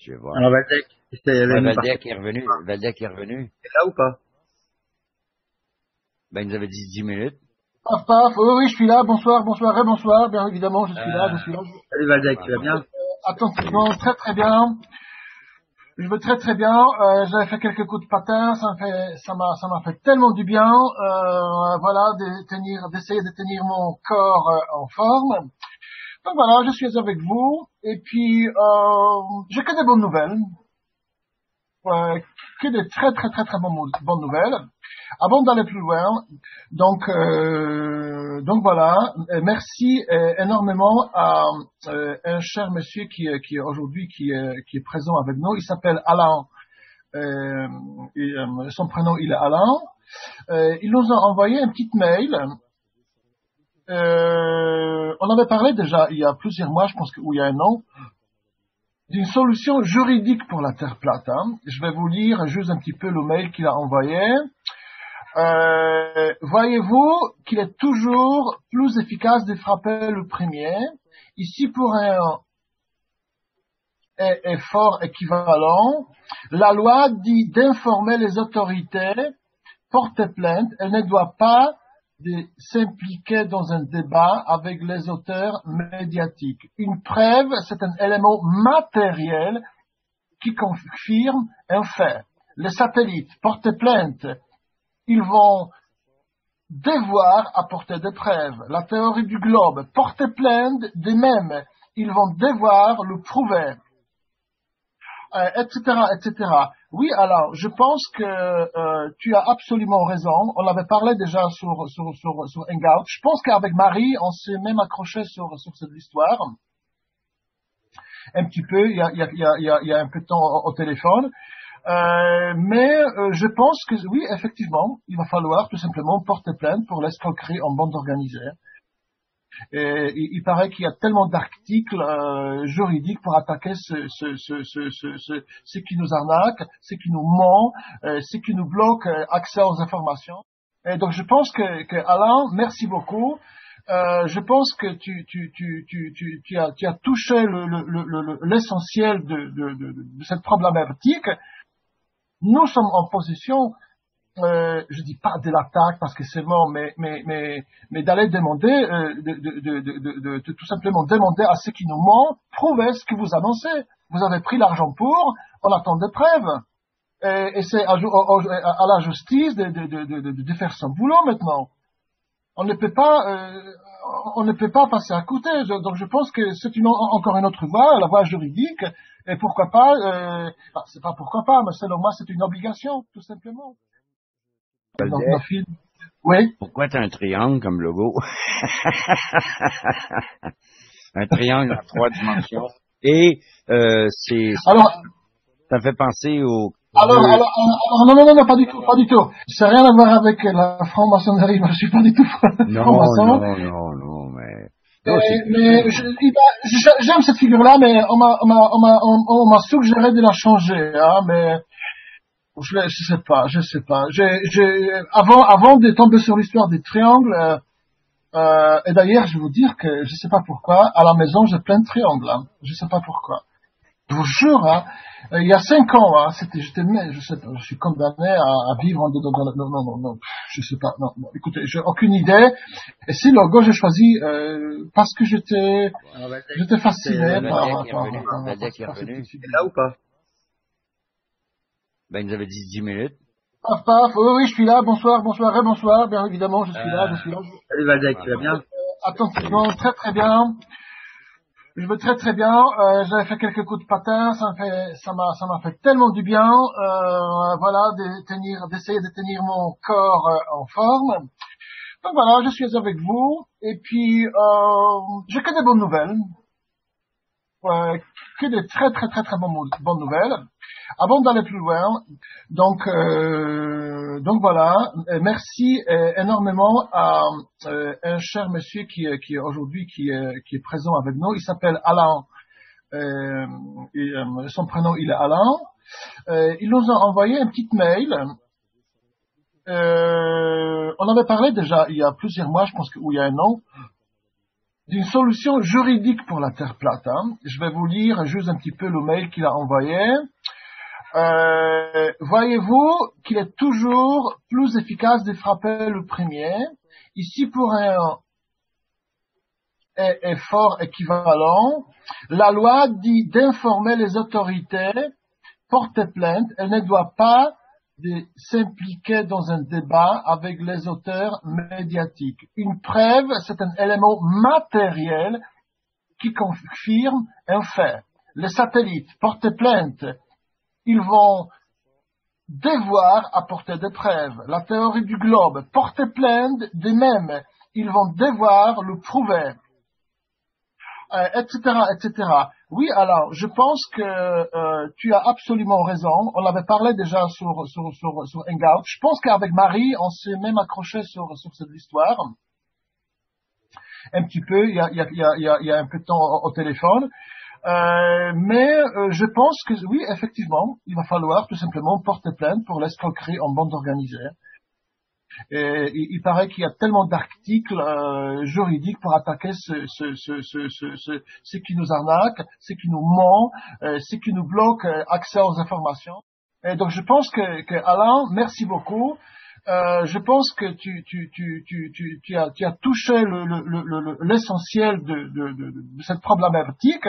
Je vais voir. Alors, Valdèque est revenu. Valdèque est revenu. C'est là ou pas? Ben, il nous avait dit 10 minutes. Paf, paf. Oui, oui, je suis là. Bonsoir, bonsoir et bonsoir. Bien évidemment, je suis là, je suis là. Salut Valdèque, tu vas bien? Attentivement, très très bien. Je vais très très bien. J'avais fait quelques coups de patin. Ça m'a fait tellement du bien. Voilà, d'essayer de tenir mon corps en forme. Donc voilà, je suis avec vous. Et puis, j'ai que des bonnes nouvelles. Que des très très très très bonnes nouvelles. Avant d'aller plus loin, donc voilà, merci énormément à un cher monsieur qui est aujourd'hui présent avec nous. Il s'appelle Alain. Son prénom il est Alain. Il nous a envoyé un petit mail. On avait parlé déjà il y a plusieurs mois, je pense que ou il y a un an, d'une solution juridique pour la Terre plate. Hein. Je vais vous lire juste un petit peu le mail qu'il a envoyé. Voyez-vous qu'il est toujours plus efficace de frapper le premier. Ici, pour un effort équivalent, la loi dit d'informer les autorités, porter plainte. Elle ne doit pas de s'impliquer dans un débat avec les auteurs médiatiques. Une preuve, c'est un élément matériel qui confirme un fait. Les satellites portent plainte. Ils vont devoir apporter des preuves. La théorie du globe porte plainte de même. Ils vont devoir le prouver. Etc., etc. Oui, alors, je pense que tu as absolument raison. On avait parlé déjà sur Hangout. Je pense qu'avec Marie, on s'est même accroché sur cette histoire. Un petit peu, il y a un peu de temps au téléphone. Mais je pense que, oui, effectivement, il va falloir tout simplement porter plainte pour l'escroquerie en bande organisée. Et il paraît qu'il y a tellement d'articles juridiques pour attaquer ceux qui nous arnaquent, ceux qui nous mentent, ceux qui nous bloquent accès aux informations. Et donc je pense que Alain, merci beaucoup. Je pense que tu as touché l'essentiel de cette problématique. Nous sommes en position. Je dis pas de l'attaque parce que c'est bon, mais d'aller demander, de tout simplement demander à ceux qui nous mentent, prouvez ce que vous annoncez. Vous avez pris l'argent pour, on attend des preuves. Et c'est à la justice de faire son boulot maintenant. On ne peut pas passer à côté. Donc je pense que c'est encore une autre voie, la voie juridique. Et pourquoi pas, c'est pas pourquoi pas, mais selon moi c'est une obligation, tout simplement. Valdèque, oui. Pourquoi t'as un triangle comme logo? Un triangle à 3 dimensions. Et c'est. Alors, ça fait penser au. Alors, non, pas du tout. Ça n'a rien à voir avec la franc-maçonnerie. Moi, je suis pas du tout franc-maçon. Non, mais. J'aime cette figure-là, mais on m'a suggéré de la changer, hein, mais. Je sais pas. Avant de tomber sur l'histoire des triangles, et d'ailleurs, je vais vous dire que je sais pas pourquoi, à la maison, j'ai plein de triangles. Hein. Je sais pas pourquoi. Je vous jure, hein, il y a 5 ans, hein, je suis condamné à vivre non, je sais pas. Non, écoutez, j'ai aucune idée. Et si logo, j'ai choisi parce que j'étais fasciné par. C'est là ou pas? Ben, il nous avait dit 10 minutes. Paf, paf, oui, je suis là, bonsoir et bonsoir, bien évidemment, je suis là. Salut Valdèque, tu vas bien? Attentivement, très très bien. Je vais très très bien. J'avais fait quelques coups de patin, ça m'a fait tellement du bien. Voilà, d'essayer de tenir mon corps en forme. Donc voilà, je suis avec vous. Et puis, j'ai que des bonnes nouvelles. Que des très très très très bonnes nouvelles. Avant d'aller plus loin, donc voilà, merci énormément à un cher monsieur qui est aujourd'hui présent avec nous. Il s'appelle Alain. Son prénom il est Alain. Il nous a envoyé un petit mail. On avait parlé déjà il y a plusieurs mois, je pense que ou il y a un an, d'une solution juridique pour la Terre plate. Hein. Je vais vous lire juste un petit peu le mail qu'il a envoyé. Voyez-vous qu'il est toujours plus efficace de frapper le premier. Ici, pour un effort équivalent, la loi dit d'informer les autorités, porter plainte. Elle ne doit pas de s'impliquer dans un débat avec les auteurs médiatiques. Une preuve, c'est un élément matériel qui confirme un fait. Les satellites portent plainte. Ils vont devoir apporter des preuves. La théorie du globe porte plainte de même. Ils vont devoir le prouver. Etc., etc. Oui, alors, je pense que tu as absolument raison. On avait parlé déjà sur Hangout. Je pense qu'avec Marie, on s'est même accroché sur cette histoire. Un petit peu, il y a un peu de temps au téléphone. Mais je pense que, oui, effectivement, il va falloir tout simplement porter plainte pour l'escroquerie en bande organisée. Et il paraît qu'il y a tellement d'articles juridiques pour attaquer ceux qui nous arnaquent, ceux qui nous mentent, ceux qui nous bloquent accès aux informations. Et donc je pense que Alain, merci beaucoup. Je pense que tu as touché l'essentiel de cette problématique.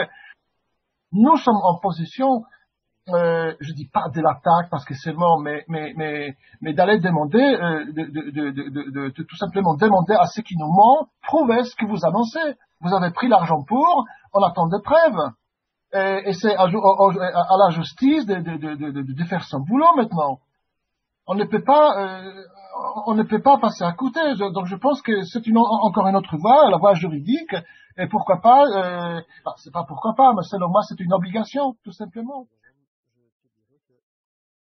Nous sommes en position. Je dis pas de l'attaque parce que c'est mort, mais d'aller demander, de tout simplement demander à ceux qui nous mentent, prouvez ce que vous annoncez. Vous avez pris l'argent pour, on attend des preuves. Et c'est à la justice de faire son boulot maintenant. On ne peut pas passer à côté. Donc je pense que c'est encore une autre voie, la voie juridique. Et pourquoi pas, c'est pas pourquoi pas, mais selon moi c'est une obligation, tout simplement.